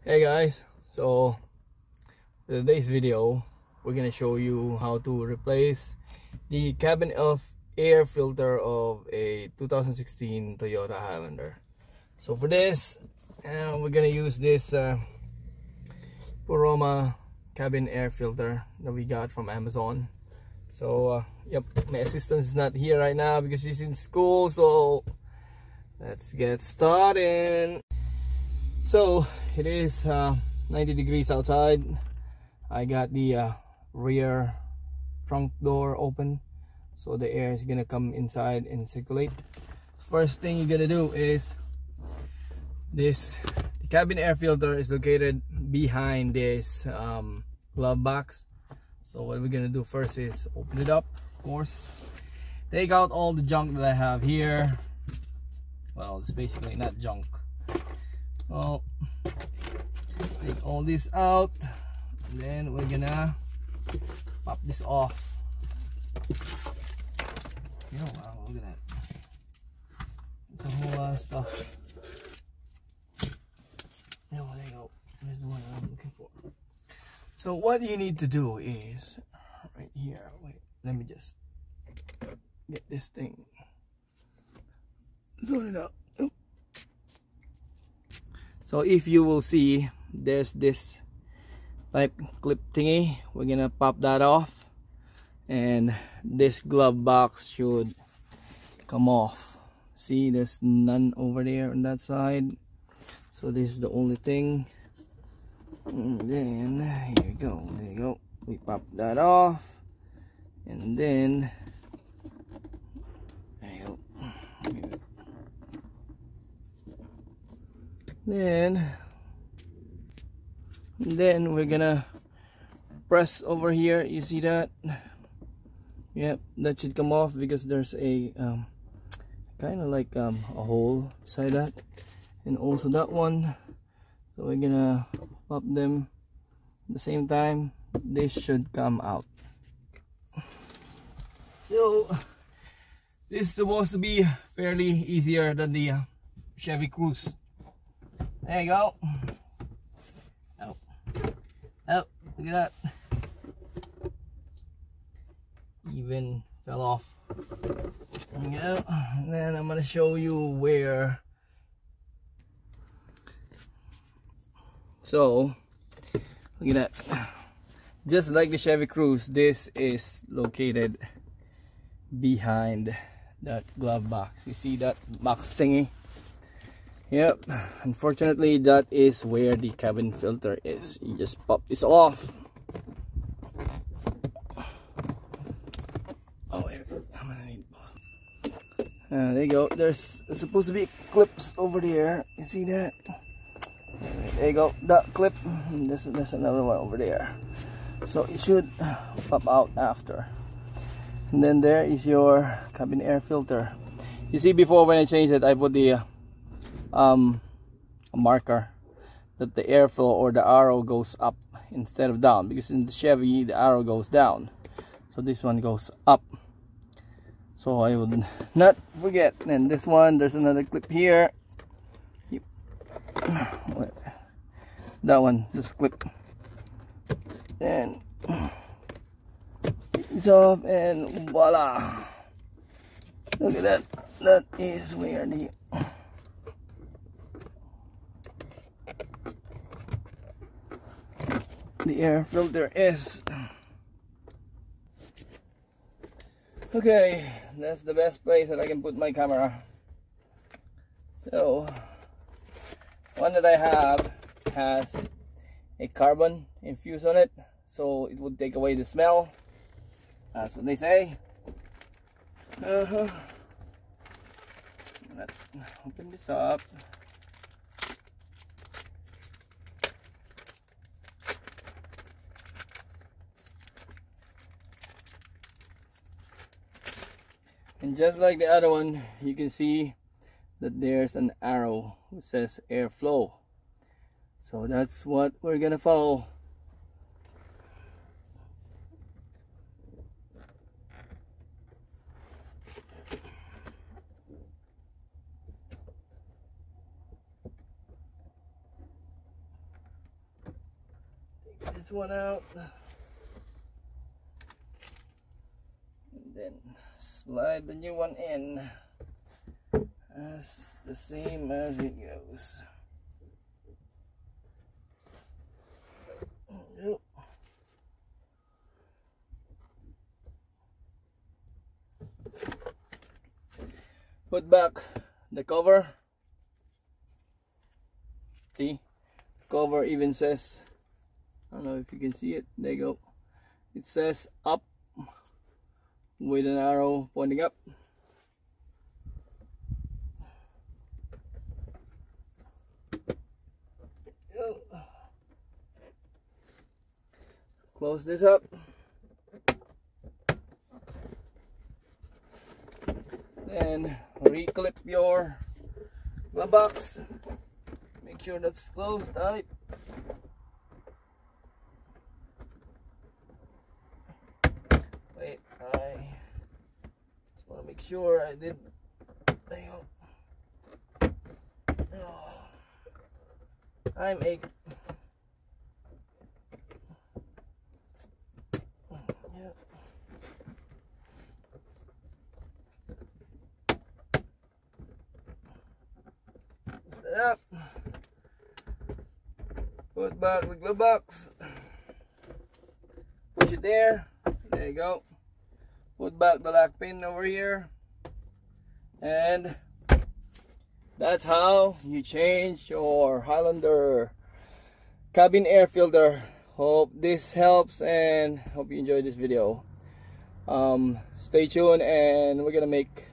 Hey guys, so in today's video we're gonna show you how to replace the cabin air filter of a 2016 Toyota Highlander. So for this, we're gonna use this poroma cabin air filter that we got from Amazon. So yep, my assistant is not here right now because she's in school, so let's get started. So it is 90 degrees outside. I got the rear trunk door open, so the air is gonna come inside and circulate. First thing you're gonna do is the cabin air filter is located behind this glove box. So what we're gonna do first is open it up, of course. Take out all the junk that I have here. Well, it's basically not junk. Well, take all this out, and then we're gonna pop this off. Oh wow, look at that. It's a whole lot of stuff. Oh, there you go. There's the one I'm looking for. So what you need to do is, right here, wait, let me just get this thing. Zone it out. So if you will see, there's this type clip thingy. We're gonna pop that off, and this glove box should come off. See, there's none over there on that side. So this is the only thing. And then here we go, there you go. We pop that off, and then there you go. Then we're gonna press over here. You see that? Yep, that should come off because there's a kind of like a hole beside that, and also that one. So we're gonna pop them at the same time. This should come out. So this is supposed to be fairly easier than the Chevy Cruze. There you go. Oh, look at that. Even fell off. There you go. And then I'm gonna show you where. So look at that. Just like the Chevy Cruze, this is located behind that glove box. You see that box thingy? Yep, unfortunately that is where the cabin filter is. You just pop this off. Oh, I'm gonna need both. There you go. There's supposed to be clips over there. You see that? There you go, that clip. There's another one over there. So it should pop out after. And then there is your cabin air filter. You see, before when I changed it, I put the a marker that the airflow or the arrow goes up instead of down, because in the Chevy the arrow goes down, so this one goes up, so I would not forget. And this one, there's another clip here. Yep. That one, this clip, and it's off, and voila, look at that. That is where the air filter is. Okay, that's the best place that I can put my camera. So one that I have has a carbon infused on it, so it would take away the smell. That's what they say. Let's open this up. And just like the other one, you can see that there's an arrow that says airflow. So that's what we're gonna follow. this one out, and then slide the new one in, as the same as it goes. Yep. Put back the cover. See, cover even says, I don't know if you can see it, there you go, it says up with an arrow pointing up. Close this up. Then reclip your glove box. Make sure that's closed tight. Wait, I just want to make sure I did. Hang on. Oh. I'm a. Up, put back the glove box, push it there, there you go, put back the lock pin over here, and that's how you change your Highlander cabin air filter. Hope this helps and hope you enjoyed this video. Stay tuned, and we're gonna make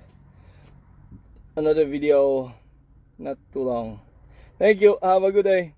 another video not too long. Thank you, have a good day.